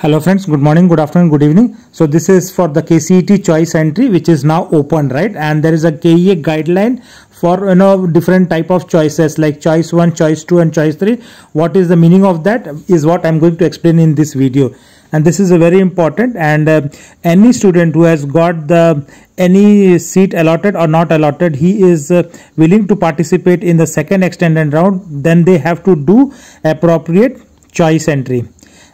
Hello friends, good morning, good afternoon, good evening. So this is for the KCET choice entry, which is now open, right? And there is a KEA guideline for different type of choices like choice 1, choice 2 and choice 3. What is the meaning of that is what I'm going to explain in this video. And this is a very important, and any student who has got any seat allotted or not allotted, he is willing to participate in the second extended round, then they have to do appropriate choice entry.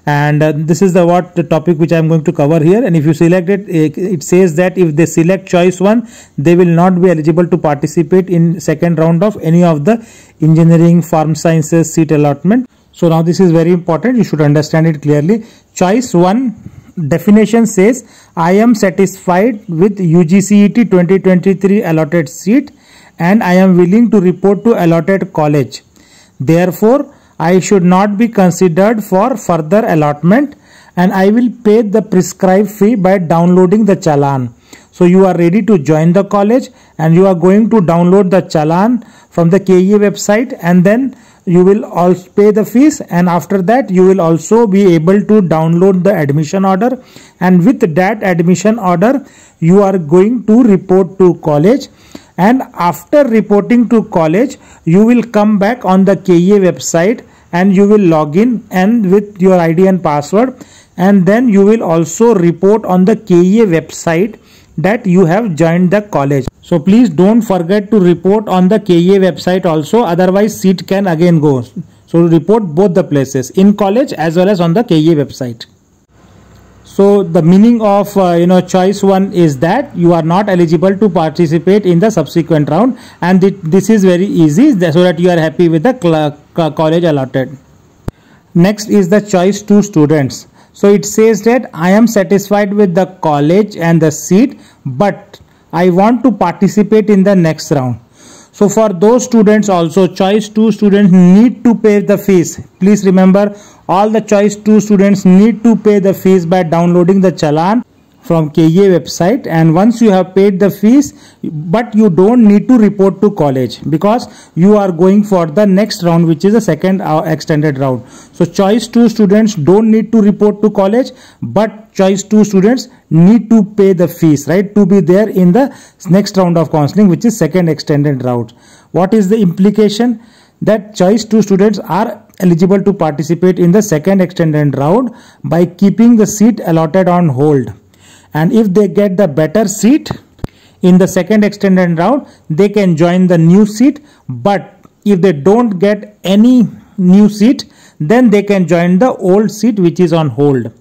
And this is the topic which I am going to cover here. And if you select it, it says that if they select choice 1, they will not be eligible to participate in second round of any of the engineering, farm sciences seat allotment. So now this is very important, you should understand it clearly. Choice 1 definition says, I am satisfied with UGCET 2023 allotted seat and I am willing to report to allotted college. Therefore, I should not be considered for further allotment and I will pay the prescribed fee by downloading the challan. So you are ready to join the college and you are going to download the challan from the KEA website, and then you will also pay the fees, and after that you will also be able to download the admission order, and with that admission order you are going to report to college. And after reporting to college, you will come back on the KEA website and you will log in and with your ID and password, and then you will also report on the KEA website that you have joined the college. So please don't forget to report on the KEA website also, otherwise seat can again go. So report both the places, in college as well as on the KEA website. So the meaning of choice 1 is that you are not eligible to participate in the subsequent round, and this is very easy, so that you are happy with the college allotted. Next is the choice 2 students. So it says that I am satisfied with the college and the seat, but I want to participate in the next round. So for those students also, choice 2 students need to pay the fees. Please remember, all the choice 2 students need to pay the fees by downloading the challan from KEA website, and once you have paid the fees, but you don't need to report to college because you are going for the next round, which is the second extended round. So choice 2 students don't need to report to college, but choice 2 students need to pay the fees, right, to be there in the next round of counseling, which is second extended round. What is the implication? That choice 2 students are eligible to participate in the second extended round by keeping the seat allotted on hold, and if they get the better seat in the second extended round, they can join the new seat, but if they don't get any new seat, then they can join the old seat which is on hold.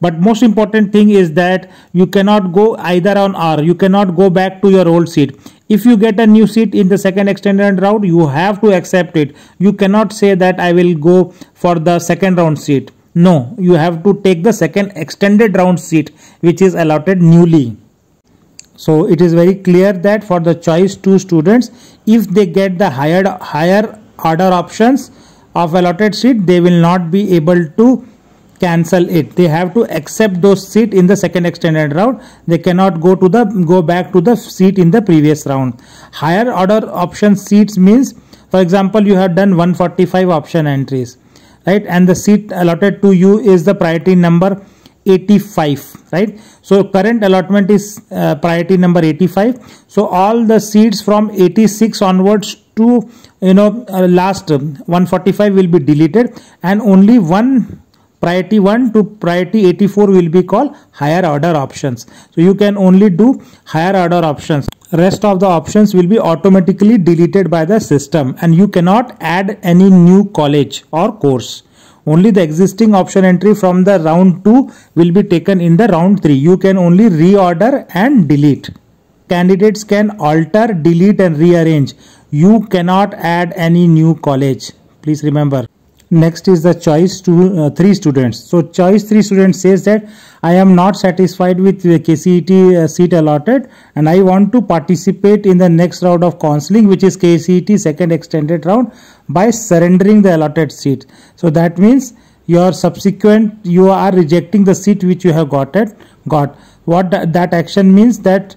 But most important thing is that you cannot go either on or, you cannot go back to your old seat. If you get a new seat in the second extended round, you have to accept it. You cannot say that I will go for the second round seat. No, you have to take the second extended round seat which is allotted newly. So it is very clear that for the choice 2 students, if they get the higher order options of allotted seat, they will not be able to cancel it. They have to accept those seat in the second extended round. They cannot go back to the seat in the previous round. Higher order option seats means, for example, you have done 145 option entries, right, and the seat allotted to you is the priority number 85, right? So current allotment is priority number 85. So all the seats from 86 onwards to last 145 will be deleted, and only one priority 1 to priority 84 will be called higher order options. So you can only do higher order options. Rest of the options will be automatically deleted by the system, and you cannot add any new college or course. Only the existing option entry from the round 2 will be taken in the round 3. You can only reorder and delete. Candidates can alter, delete and rearrange. You cannot add any new college. Please remember. Next is the choice 3 students. So choice 3 students says that I am not satisfied with the KCET seat allotted and I want to participate in the next round of counseling, which is KCET second extended round, by surrendering the allotted seat. So that means you are rejecting the seat which you have got. What that action means, that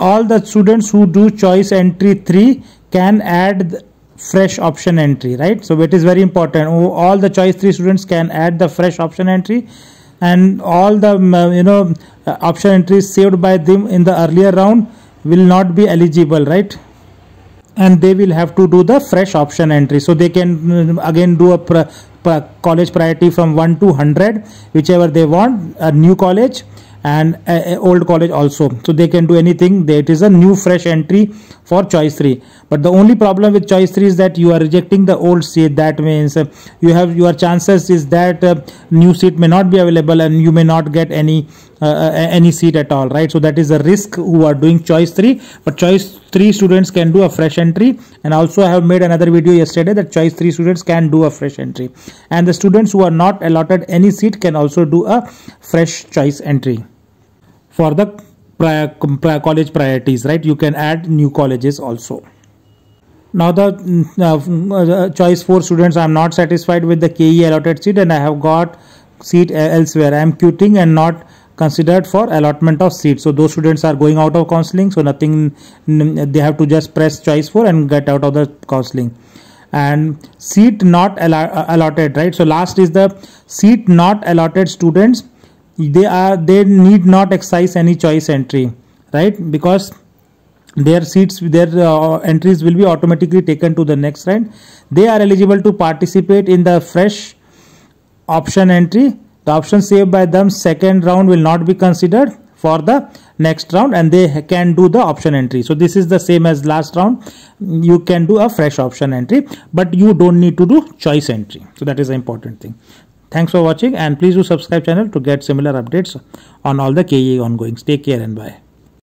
all the students who do choice entry 3 can add fresh option entry, right? So it is very important, all the choice 3 students can add the fresh option entry and all the option entries saved by them in the earlier round will not be eligible, right? And they will have to do the fresh option entry. So they can again do a college priority from 1 to 100, whichever they want, a new college and a old college also. So they can do anything. It is a new fresh entry for choice 3. But the only problem with choice 3 is that you are rejecting the old seat. That means you have your chances is that new seat may not be available and you may not get any seat at all, right? So that is a risk who are doing choice 3. But choice 3 students can do a fresh entry, and also I have made another video yesterday that choice 3 students can do a fresh entry, and the students who are not allotted any seat can also do a fresh choice entry for the college priorities, right? You can add new colleges also. Now the choice 4 students, I am not satisfied with the KEA allotted seat and I have got seat elsewhere. I am quitting and not considered for allotment of seats. So those students are going out of counseling, so nothing, they have to just press choice 4 and get out of the counseling. And seat not allotted, right? So last is the seat not allotted students. They need not exercise any choice entry, right? Because their seats, their entries will be automatically taken to the next round. They are eligible to participate in the fresh option entry. The option saved by them second round will not be considered for the next round, and they can do the option entry. So this is the same as last round. You can do a fresh option entry, but you don't need to do choice entry. So that is the important thing. Thanks for watching, and please do subscribe channel to get similar updates on all the KEA ongoings. Take care and bye.